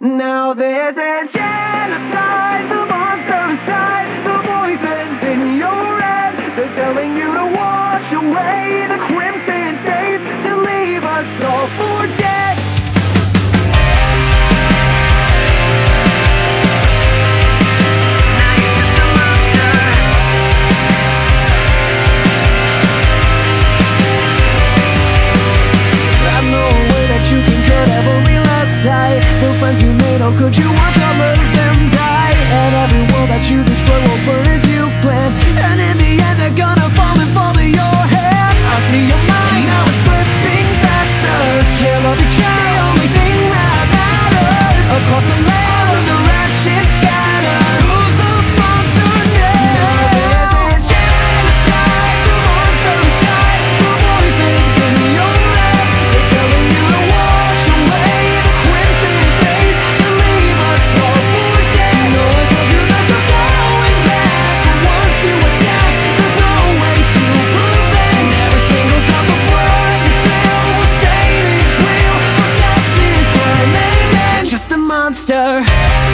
Now there's a genocide, the monster inside, the voices in your head. They're telling you to wash away the crimson stains, to leave us all for dead. Could you watch all of them die? And every war that you destroy will burn as you plan. And in the end they're gonna fall and fall to your hand. I see your mind, now it's slipping faster. Kill or be killed, the only thing that matters. Across the land where the ashes scatter, who's the monster now? Now there's a genocide, the monster inside, the voices in your head. They're telling you to wash away the crimson stains, monster.